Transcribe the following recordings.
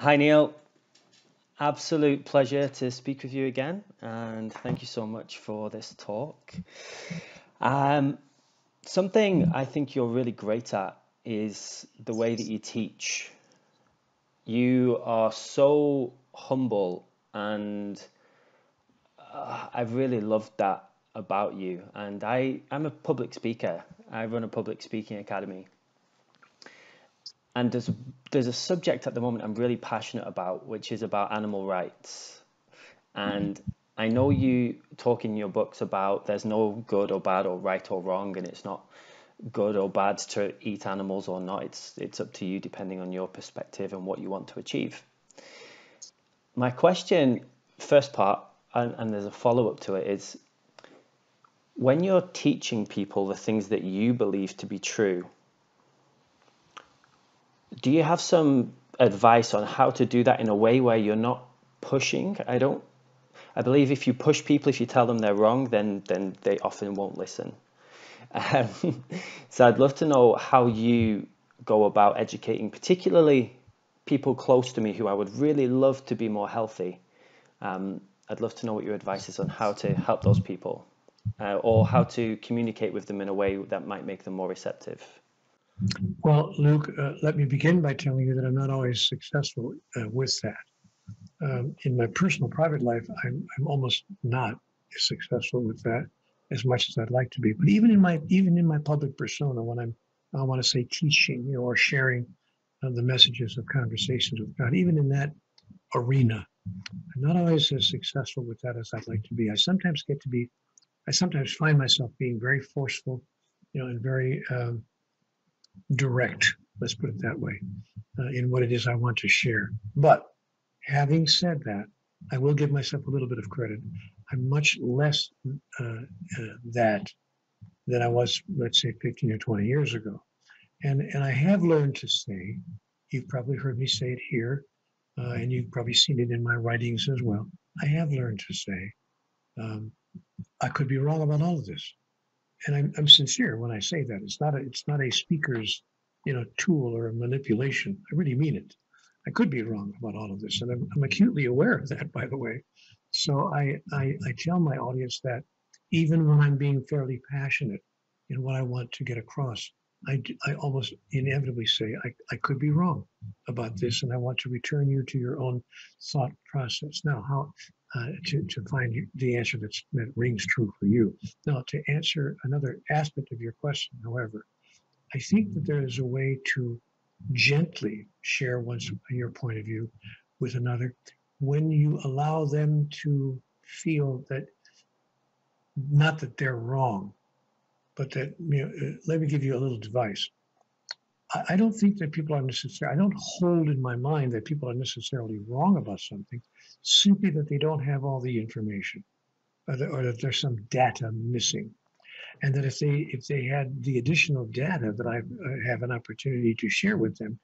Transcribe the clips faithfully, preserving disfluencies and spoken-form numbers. Hi, Neale. Absolute pleasure to speak with you again, and thank you so much for this talk. Um, something I think you're really great at is the way that you teach. You are so humble, and uh, I've really loved that about you. And I, I'm a public speaker. I run a public speaking academy. And there's, there's a subject at the moment I'm really passionate about, which is about animal rights. And I know you talk in your books about there's no good or bad or right or wrong, and it's not good or bad to eat animals or not. It's, it's up to you depending on your perspective and what you want to achieve. My question, first part, and, and there's a follow-up to it, is when you're teaching people the things that you believe to be true, do you have some advice on how to do that in a way where you're not pushing? I don't, I believe if you push people, if you tell them they're wrong, then, then they often won't listen. Um, so I'd love to know how you go about educating, particularly people close to me who I would really love to be more healthy. Um, I'd love to know what your advice is on how to help those people uh, or how to communicate with them in a way that might make them more receptive. Well, Luke, uh, let me begin by telling you that I'm not always successful uh, with that. Um, in my personal private life, I'm, I'm almost not as successful with that as much as I'd like to be. But even in my even in my public persona, when I'm, I want to say teaching, you know, or sharing uh, the messages of Conversations with God, even in that arena, I'm not always as successful with that as I'd like to be. I sometimes get to be, I sometimes find myself being very forceful, you know, and very um, direct, let's put it that way, uh, in what it is I want to share. But having said that, I will give myself a little bit of credit. I'm much less uh, uh, that than I was, let's say, fifteen or twenty years ago. And, and I have learned to say, you've probably heard me say it here, uh, and you've probably seen it in my writings as well. I have learned to say, um, I could be wrong about all of this. And I'm, I'm sincere when I say that. It's not a, it's not a speaker's, you know, tool or a manipulation. I really mean it. I could be wrong about all of this, and I'm, I'm acutely aware of that, by the way. So I, I, I tell my audience that even when I'm being fairly passionate in what I want to get across, I, I almost inevitably say, I, I could be wrong about this, and I want to return you to your own thought process. Now, how uh, to, to find the answer that's, that rings true for you. Now, to answer another aspect of your question, however, I think that there is a way to gently share one's, your point of view with another when you allow them to feel that, not that they're wrong, but that, you know, let me give you a little advice. I, I don't think that people are necessarily, I don't hold in my mind that people are necessarily wrong about something, simply that they don't have all the information, or that, or that there's some data missing. And that if they if they had the additional data that I have an opportunity to share with them,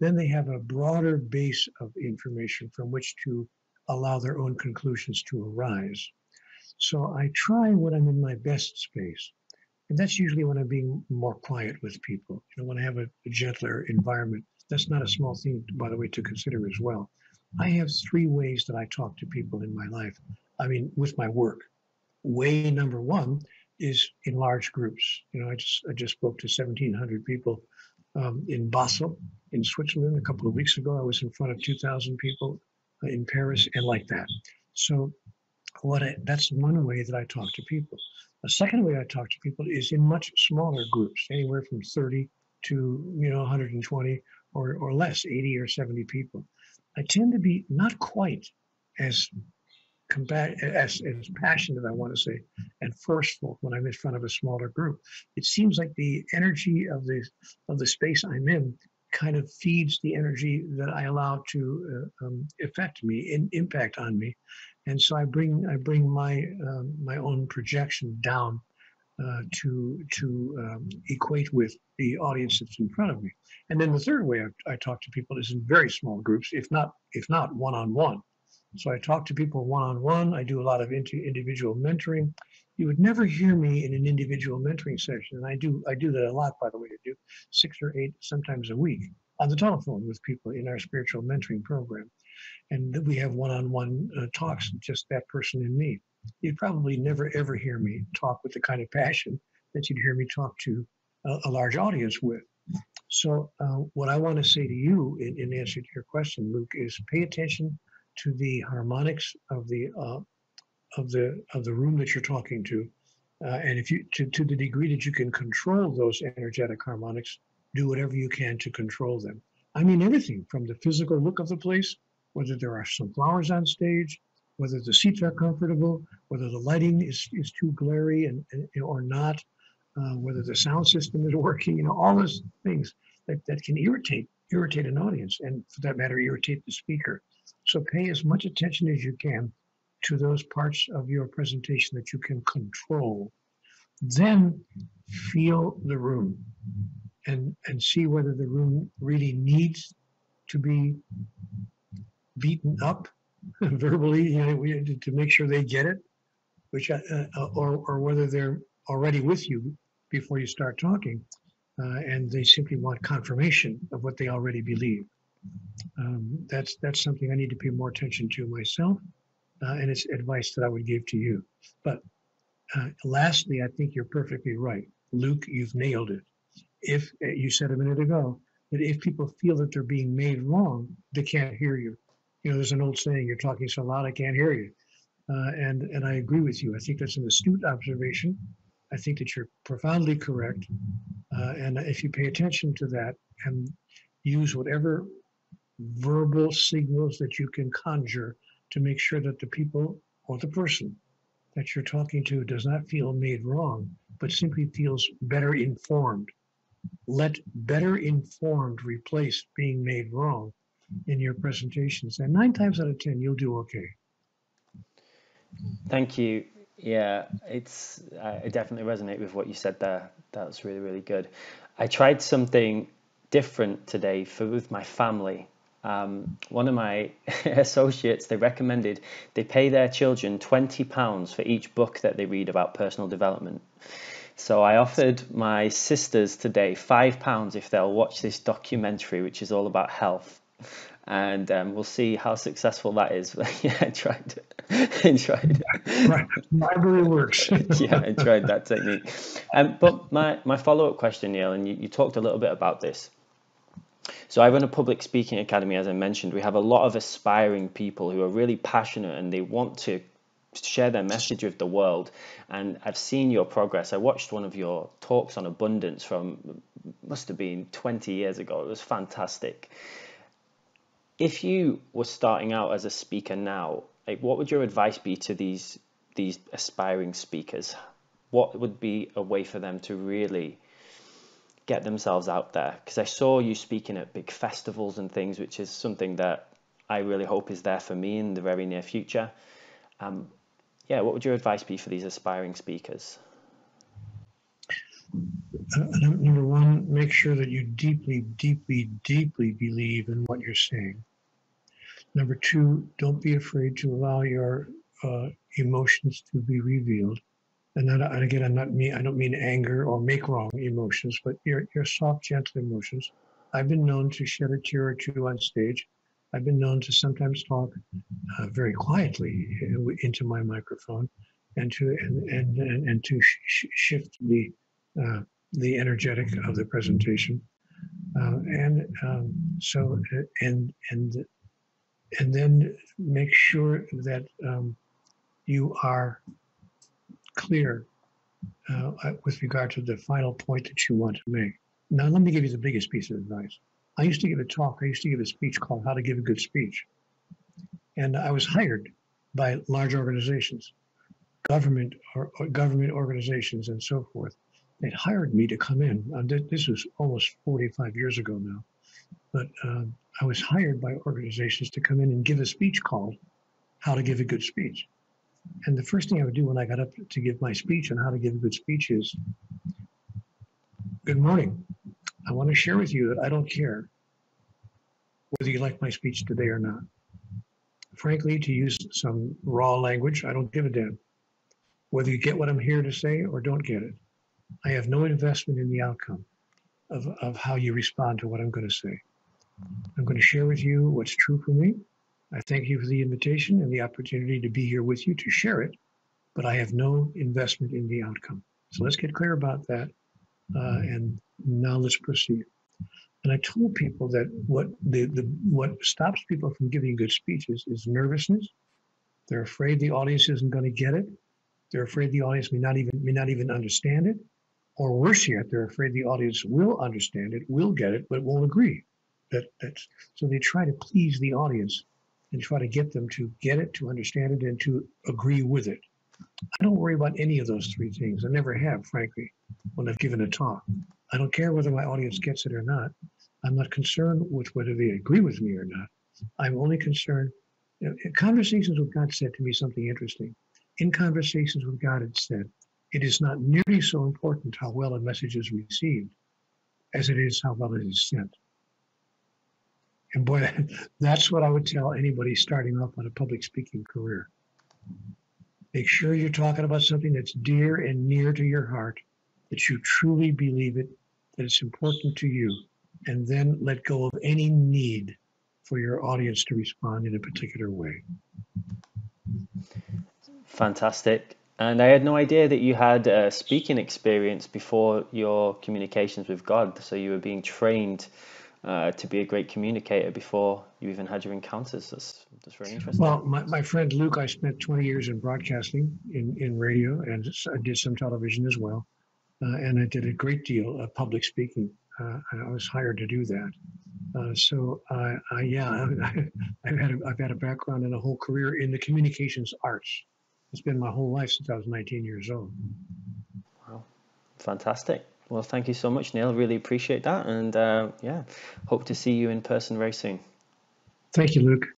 then they have a broader base of information from which to allow their own conclusions to arise. So I try when I'm in my best space, and that's usually when I'm being more quiet with people. You know, when I have a, a gentler environment. That's not a small thing, by the way, to consider as well. I have three ways that I talk to people in my life. I mean, with my work. Way number one is in large groups. You know, I just I just spoke to seventeen hundred people um, in Basel, in Switzerland, a couple of weeks ago. I was in front of two thousand people in Paris, and like that. So, what I, that's one way that I talk to people. A second way I talk to people is in much smaller groups, anywhere from thirty to, you know, one hundred twenty or or less, eighty or seventy people. I tend to be not quite as Combat, as, as passionate, I want to say, and forceful when I'm in front of a smaller group. It seems like the energy of the of the space I'm in kind of feeds the energy that I allow to uh, um, affect me and impact on me, and so I bring I bring my um, my own projection down uh, to to um, equate with the audience that's in front of me. And then the third way I, I talk to people is in very small groups, if not if not one on one. So I talk to people one-on-one. I do a lot of individual mentoring. You would never hear me in an individual mentoring session, and I do I do that a lot, by the way. I do six or eight sometimes a week. on the telephone with people in our spiritual mentoring program. And we have one-on-one uh, talks, just that person and me. You'd probably never, ever hear me talk with the kind of passion that you'd hear me talk to a, a large audience with. So uh, what I want to say to you in, in answer to your question, Luke, is pay attention to the harmonics of the uh, of the of the room that you're talking to, uh, and if you to, to the degree that you can control those energetic harmonics, do whatever you can to control them. I mean everything from the physical look of the place, whether there are some flowers on stage, whether the seats are comfortable, whether the lighting is is too glary and, and or not, uh, whether the sound system is working, you know, all those things that, that can irritate irritate an audience, and for that matter, irritate the speaker. So pay as much attention as you can to those parts of your presentation that you can control. Then feel the room and, and see whether the room really needs to be beaten up verbally, you know, to make sure they get it, which uh, or, or whether they're already with you before you start talking, uh, and they simply want confirmation of what they already believe. Um, that's that's something I need to pay more attention to myself, uh, and it's advice that I would give to you. But uh, lastly, I think you're perfectly right, Luke. You've nailed it. If uh, you said a minute ago that if people feel that they're being made wrong, they can't hear you. You know, there's an old saying: "You're talking so loud, I can't hear you." Uh, and and I agree with you. I think that's an astute observation. I think that you're profoundly correct. Uh, and if you pay attention to that and use whatever verbal signals that you can conjure to make sure that the people or the person that you're talking to does not feel made wrong, but simply feels better informed. Let better informed replace being made wrong in your presentations. And nine times out of ten, you'll do okay. Thank you. Yeah, it's I definitely resonate with what you said there. That's really, really good. I tried something different today for with my family. Um, one of my associates, they recommended they pay their children twenty pounds for each book that they read about personal development. So I offered my sisters today five pounds if they'll watch this documentary, which is all about health. And um, we'll see how successful that is. yeah, I tried it. I tried it. Right. Library works. yeah, I tried that technique. Um, but my, my follow-up question, Neale, and you, you talked a little bit about this. So I run a public speaking academy, as I mentioned. We have a lot of aspiring people who are really passionate and they want to share their message with the world. And I've seen your progress. I watched one of your talks on abundance from, must have been twenty years ago. It was fantastic. If you were starting out as a speaker now, like, what would your advice be to these, these aspiring speakers? What would be a way for them to really get themselves out there? Because I saw you speaking at big festivals and things, which is something that I really hope is there for me in the very near future. Um, yeah, what would your advice be for these aspiring speakers? Uh, number one, make sure that you deeply, deeply, deeply believe in what you're saying. Number two, don't be afraid to allow your uh, emotions to be revealed. And, that, and again, I'm not mean, I don't mean anger or make wrong emotions, but your, your soft, gentle emotions. I've been known to shed a tear or two on stage. I've been known to sometimes talk uh, very quietly into my microphone, and to and and and, and to sh shift the uh, the energetic of the presentation. Uh, and um, so and and and then make sure that um, you are clear uh, with regard to the final point that you want to make. Now, let me give you the biggest piece of advice. I used to give a talk, I used to give a speech called How to Give a Good Speech. And I was hired by large organizations, government or, or government organizations and so forth. They hired me to come in. Uh, th this was almost forty-five years ago now. But uh, I was hired by organizations to come in and give a speech called How to Give a Good Speech. And the first thing I would do when I got up to give my speech on how to give a good speech is, good morning. I want to share with you that I don't care whether you like my speech today or not. Frankly, to use some raw language, I don't give a damn whether you get what I'm here to say or don't get it. I have no investment in the outcome of, of how you respond to what I'm going to say. I'm going to share with you what's true for me. I thank you for the invitation and the opportunity to be here with you to share it, but I have no investment in the outcome. So let's get clear about that. Uh, and now let's proceed. And I told people that what the, the what stops people from giving good speeches is nervousness. They're afraid the audience isn't going to get it. They're afraid the audience may not even may not even understand it. Or worse yet, they're afraid the audience will understand it, will get it, but won't agree. That, that's, so they try to please the audience and try to get them to get it, to understand it, and to agree with it. I don't worry about any of those three things. I never have, frankly, when I've given a talk. I don't care whether my audience gets it or not. I'm not concerned with whether they agree with me or not. I'm only concerned. You know, Conversations with God said to me something interesting. In Conversations with God, it said, it is not nearly so important how well a message is received as it is how well it is sent. And boy, that's what I would tell anybody starting off on a public speaking career. Make sure you're talking about something that's dear and near to your heart, that you truly believe it, that it's important to you, and then let go of any need for your audience to respond in a particular way. Fantastic. And I had no idea that you had a speaking experience before your Communications with God. So you were being trained Uh, to be a great communicator before you even had your encounters. That's, that's very interesting. Well, my, my friend Luke, I spent twenty years in broadcasting, in, in radio, and I did some television as well. Uh, and I did a great deal of public speaking. Uh, I was hired to do that. Uh, so, uh, I, yeah, I, I've, had a, I've had a background and a whole career in the communications arts. It's been my whole life since I was nineteen years old. Wow, fantastic. Well, thank you so much, Neale. Really appreciate that. And uh, yeah, hope to see you in person very soon. Thank you, Luke.